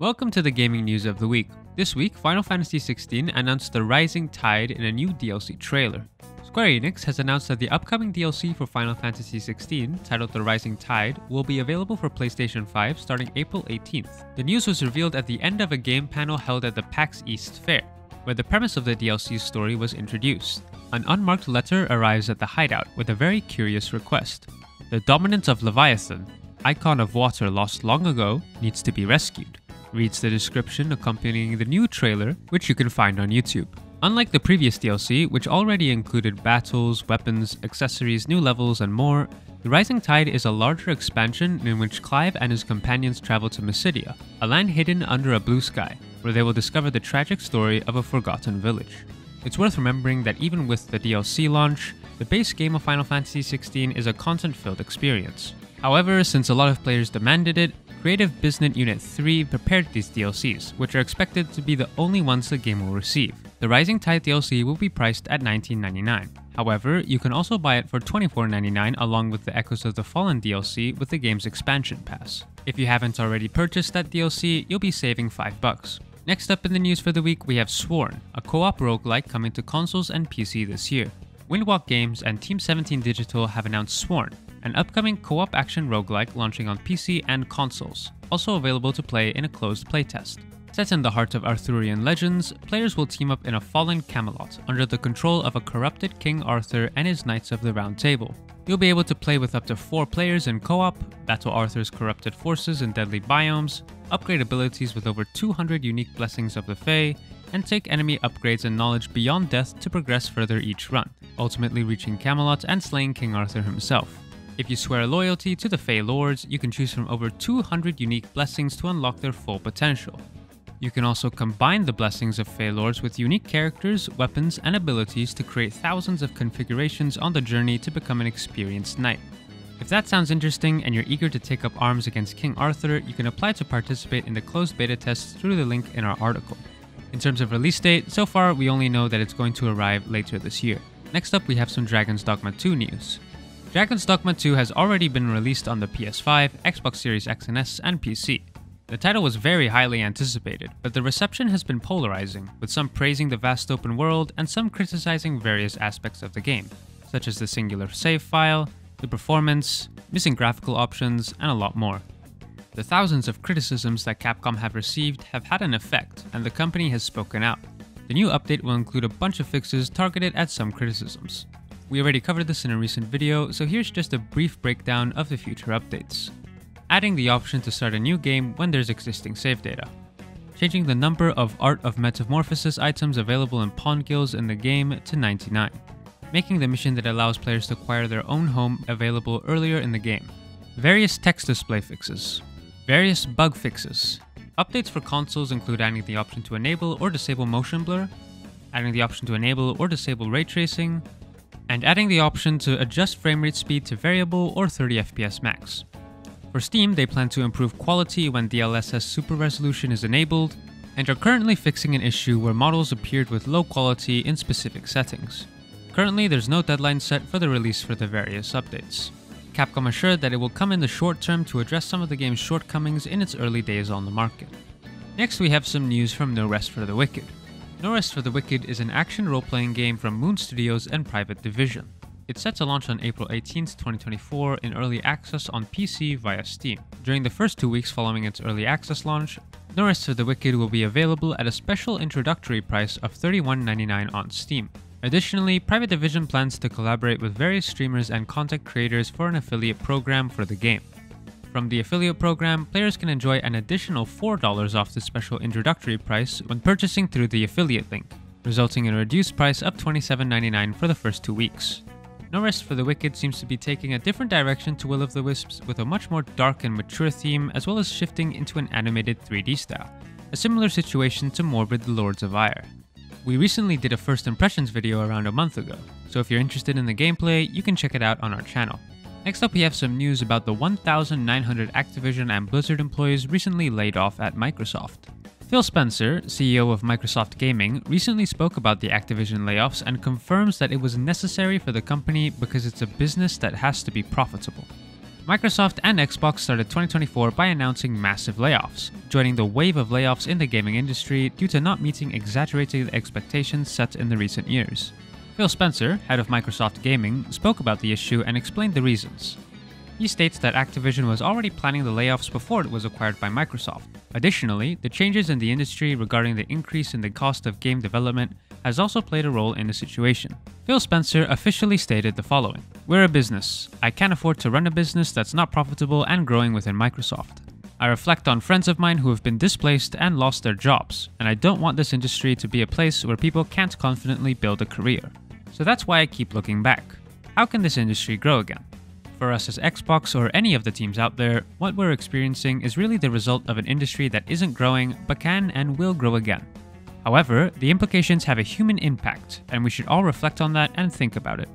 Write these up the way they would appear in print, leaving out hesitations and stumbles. Welcome to the gaming news of the week. This week, Final Fantasy XVI announced The Rising Tide in a new DLC trailer. Square Enix has announced that the upcoming DLC for Final Fantasy XVI, titled The Rising Tide, will be available for PlayStation 5 starting April 18th. The news was revealed at the end of a game panel held at the PAX East Fair, where the premise of the DLC's story was introduced. An unmarked letter arrives at the hideout with a very curious request. The dominance of Leviathan, icon of water lost long ago, needs to be rescued, reads the description accompanying the new trailer, which you can find on YouTube. Unlike the previous DLC, which already included battles, weapons, accessories, new levels, and more, The Rising Tide is a larger expansion in which Clive and his companions travel to Mysidia, a land hidden under a blue sky, where they will discover the tragic story of a forgotten village. It's worth remembering that even with the DLC launch, the base game of Final Fantasy XVI is a content-filled experience. However, since a lot of players demanded it, Creative Business Unit 3 prepared these DLCs, which are expected to be the only ones the game will receive. The Rising Tide DLC will be priced at $19.99. However, you can also buy it for $24.99 along with the Echoes of the Fallen DLC with the game's expansion pass. If you haven't already purchased that DLC, you'll be saving $5. Next up in the news for the week, we have Sworn, a co-op roguelike coming to consoles and PC this year. Windwalk Games and Team 17 Digital have announced Sworn, an upcoming co-op action roguelike launching on PC and consoles, also available to play in a closed playtest. Set in the heart of Arthurian legends, players will team up in a fallen Camelot under the control of a corrupted King Arthur and his Knights of the Round Table. You'll be able to play with up to 4 players in co-op, battle Arthur's corrupted forces in deadly biomes, upgrade abilities with over 200 unique blessings of the Fey, and take enemy upgrades and knowledge beyond death to progress further each run, ultimately reaching Camelot and slaying King Arthur himself. If you swear loyalty to the Fey Lords, you can choose from over 200 unique blessings to unlock their full potential. You can also combine the blessings of Fey Lords with unique characters, weapons, and abilities to create thousands of configurations on the journey to become an experienced knight. If that sounds interesting and you're eager to take up arms against King Arthur, you can apply to participate in the closed beta test through the link in our article. In terms of release date, so far we only know that it's going to arrive later this year. Next up, we have some Dragon's Dogma 2 news. Dragon's Dogma 2 has already been released on the PS5, Xbox Series X and S, and PC. The title was very highly anticipated, but the reception has been polarizing, with some praising the vast open world and some criticizing various aspects of the game, such as the singular save file, the performance, missing graphical options, and a lot more. The thousands of criticisms that Capcom have received have had an effect, and the company has spoken out. The new update will include a bunch of fixes targeted at some criticisms. We already covered this in a recent video, so here's just a brief breakdown of the future updates. Adding the option to start a new game when there's existing save data. Changing the number of Art of Metamorphosis items available in pawn guilds in the game to 99. Making the mission that allows players to acquire their own home available earlier in the game. Various text display fixes. Various bug fixes. Updates for consoles include adding the option to enable or disable motion blur, adding the option to enable or disable ray tracing, and adding the option to adjust framerate speed to variable or 30 FPS max. For Steam, they plan to improve quality when DLSS Super Resolution is enabled, and are currently fixing an issue where models appeared with low quality in specific settings. Currently, there's no deadline set for the release for the various updates. Capcom assured that it will come in the short term to address some of the game's shortcomings in its early days on the market. Next, we have some news from No Rest for the Wicked. No Rest for the Wicked is an action role-playing game from Moon Studios and Private Division. It's set to launch on April 18, 2024 in early access on PC via Steam. During the first 2 weeks following its early access launch, No Rest for the Wicked will be available at a special introductory price of $31.99 on Steam. Additionally, Private Division plans to collaborate with various streamers and content creators for an affiliate program for the game. From the affiliate program, players can enjoy an additional $4 off the special introductory price when purchasing through the affiliate link, resulting in a reduced price of $27.99 for the first 2 weeks. No Rest for the Wicked seems to be taking a different direction to Will of the Wisps, with a much more dark and mature theme, as well as shifting into an animated 3D style, a similar situation to Morbid the Lords of Ire. We recently did a first impressions video around a month ago, so if you're interested in the gameplay, you can check it out on our channel. Next up, we have some news about the 1,900 Activision and Blizzard employees recently laid off at Microsoft. Phil Spencer, CEO of Microsoft Gaming, recently spoke about the Activision layoffs and confirms that it was necessary for the company because it's a business that has to be profitable. Microsoft and Xbox started 2024 by announcing massive layoffs, joining the wave of layoffs in the gaming industry due to not meeting exaggerated expectations set in the recent years. Phil Spencer, head of Microsoft Gaming, spoke about the issue and explained the reasons. He states that Activision was already planning the layoffs before it was acquired by Microsoft. Additionally, the changes in the industry regarding the increase in the cost of game development has also played a role in the situation. Phil Spencer officially stated the following: "We're a business. I can't afford to run a business that's not profitable and growing within Microsoft. I reflect on friends of mine who have been displaced and lost their jobs, and I don't want this industry to be a place where people can't confidently build a career. So that's why I keep looking back. How can this industry grow again? For us as Xbox or any of the teams out there, what we're experiencing is really the result of an industry that isn't growing but can and will grow again. However, the implications have a human impact, and we should all reflect on that and think about it."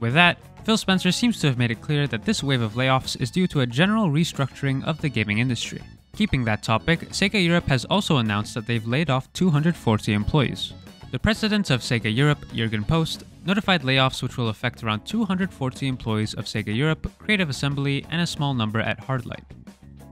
With that, Phil Spencer seems to have made it clear that this wave of layoffs is due to a general restructuring of the gaming industry. Keeping that topic, Sega Europe has also announced that they've laid off 240 employees. The president of Sega Europe, Jürgen Post, notified layoffs which will affect around 240 employees of Sega Europe, Creative Assembly, and a small number at Hardlight.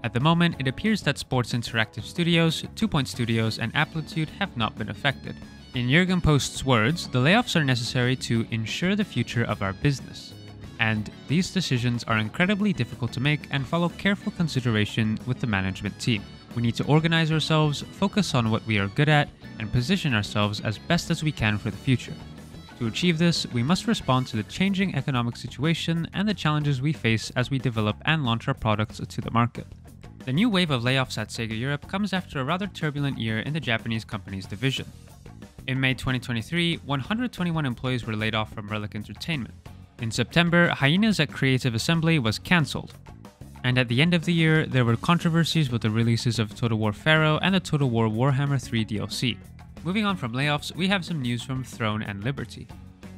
At the moment, it appears that Sports Interactive Studios, 2Point Studios, and Amplitude have not been affected. In Jürgen Post's words, the layoffs are necessary to ensure the future of our business. And these decisions are incredibly difficult to make and follow careful consideration with the management team. We need to organize ourselves, focus on what we are good at, and position ourselves as best as we can for the future. To achieve this, we must respond to the changing economic situation and the challenges we face as we develop and launch our products to the market. The new wave of layoffs at Sega Europe comes after a rather turbulent year in the Japanese company's division. In May 2023, 121 employees were laid off from Relic Entertainment. In September, Hyenas at Creative Assembly was cancelled. And at the end of the year, there were controversies with the releases of Total War Pharaoh and the Total War Warhammer 3 DLC. Moving on from layoffs, we have some news from Throne and Liberty.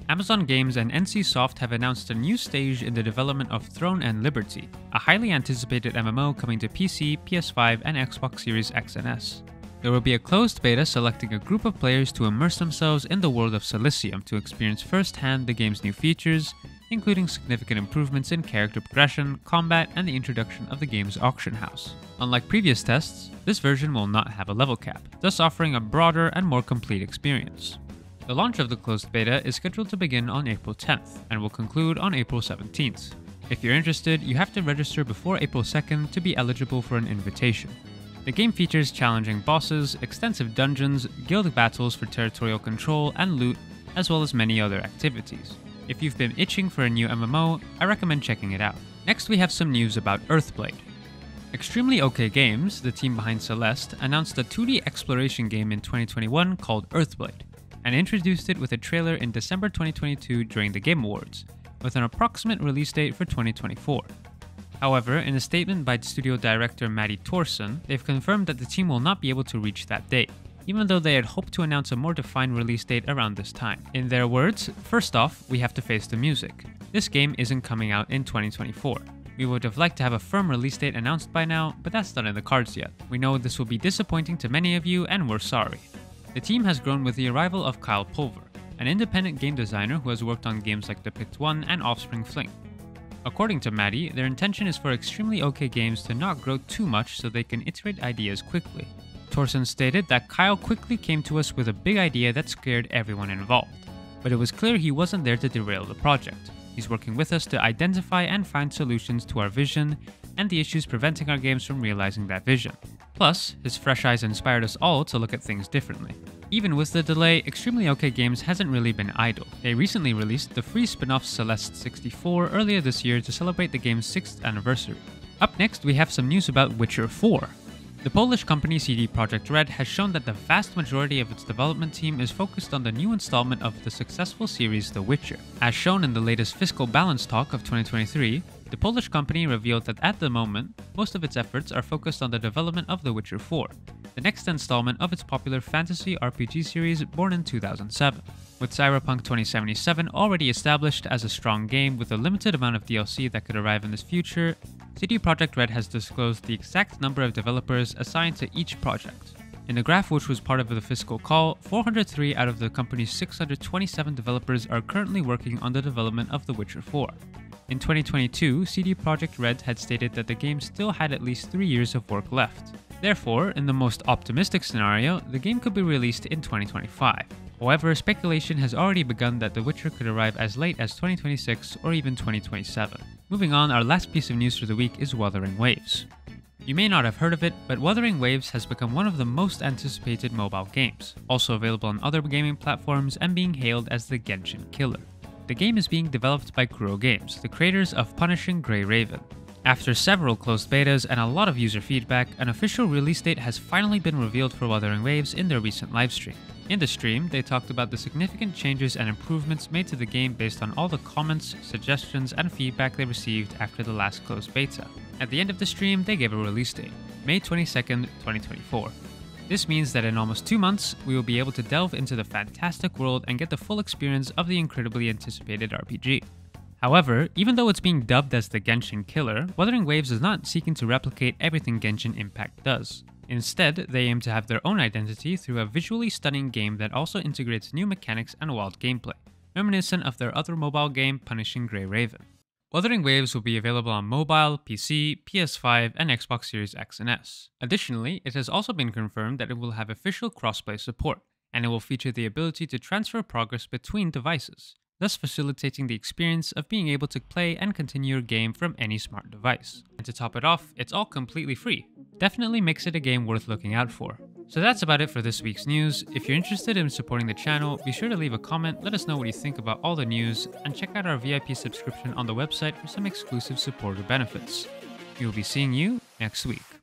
Amazon Games and NCSoft have announced a new stage in the development of Throne and Liberty, a highly anticipated MMO coming to PC, PS5, and Xbox Series X and S. There will be a closed beta selecting a group of players to immerse themselves in the world of Cilicium to experience firsthand the game's new features, including significant improvements in character progression, combat, and the introduction of the game's auction house. Unlike previous tests, this version will not have a level cap, thus offering a broader and more complete experience. The launch of the closed beta is scheduled to begin on April 10th and will conclude on April 17th. If you're interested, you have to register before April 2nd to be eligible for an invitation. The game features challenging bosses, extensive dungeons, guild battles for territorial control and loot, as well as many other activities. If you've been itching for a new MMO, I recommend checking it out. Next, we have some news about Earthblade. Extremely OK Games, the team behind Celeste, announced a 2D exploration game in 2021 called Earthblade, and introduced it with a trailer in December 2022 during the Game Awards, with an approximate release date for 2024. However, in a statement by studio director Maddie Torsen, they've confirmed that the team will not be able to reach that date, even though they had hoped to announce a more defined release date around this time. In their words, "First off, we have to face the music. This game isn't coming out in 2024. We would have liked to have a firm release date announced by now, but that's not in the cards yet. We know this will be disappointing to many of you, and we're sorry." The team has grown with the arrival of Kyle Pulver, an independent game designer who has worked on games like The Pict 1 and Offspring Fling. According to Maddie, their intention is for Extremely OK Games to not grow too much so they can iterate ideas quickly. Torsen stated that Kyle quickly came to us with a big idea that scared everyone involved, but it was clear he wasn't there to derail the project. He's working with us to identify and find solutions to our vision and the issues preventing our games from realizing that vision. Plus, his fresh eyes inspired us all to look at things differently. Even with the delay, Extremely OK Games hasn't really been idle. They recently released the free spin-off Celeste 64 earlier this year to celebrate the game's 6th anniversary. Up next, we have some news about Witcher 4. The Polish company CD Projekt Red has shown that the vast majority of its development team is focused on the new installment of the successful series The Witcher. As shown in the latest fiscal balance talk of 2023, the Polish company revealed that at the moment, most of its efforts are focused on the development of The Witcher 4, the next installment of its popular fantasy RPG series born in 2007. With Cyberpunk 2077 already established as a strong game with a limited amount of DLC that could arrive in this future, CD Projekt Red has disclosed the exact number of developers assigned to each project. In the graph, which was part of the fiscal call, 403 out of the company's 627 developers are currently working on the development of The Witcher 4. In 2022, CD Projekt Red had stated that the game still had at least 3 years of work left. Therefore, in the most optimistic scenario, the game could be released in 2025. However, speculation has already begun that The Witcher could arrive as late as 2026 or even 2027. Moving on, our last piece of news for the week is Wuthering Waves. You may not have heard of it, but Wuthering Waves has become one of the most anticipated mobile games, also available on other gaming platforms and being hailed as the Genshin Killer. The game is being developed by Kuro Games, the creators of Punishing Gray Raven. After several closed betas and a lot of user feedback, an official release date has finally been revealed for Wuthering Waves in their recent livestream. In the stream, they talked about the significant changes and improvements made to the game based on all the comments, suggestions, and feedback they received after the last closed beta. At the end of the stream, they gave a release date, May 22nd, 2024. This means that in almost 2 months, we will be able to delve into the fantastic world and get the full experience of the incredibly anticipated RPG. However, even though it's being dubbed as the Genshin Killer, Wuthering Waves is not seeking to replicate everything Genshin Impact does. Instead, they aim to have their own identity through a visually stunning game that also integrates new mechanics and wild gameplay, reminiscent of their other mobile game Punishing Gray Raven. Wuthering Waves will be available on mobile, PC, PS5, and Xbox Series X and S. Additionally, it has also been confirmed that it will have official crossplay support, and it will feature the ability to transfer progress between devices, thus facilitating the experience of being able to play and continue your game from any smart device. And to top it off, it's all completely free. Definitely makes it a game worth looking out for. So that's about it for this week's news. If you're interested in supporting the channel, be sure to leave a comment, let us know what you think about all the news, and check out our VIP subscription on the website for some exclusive supporter benefits. We will be seeing you next week.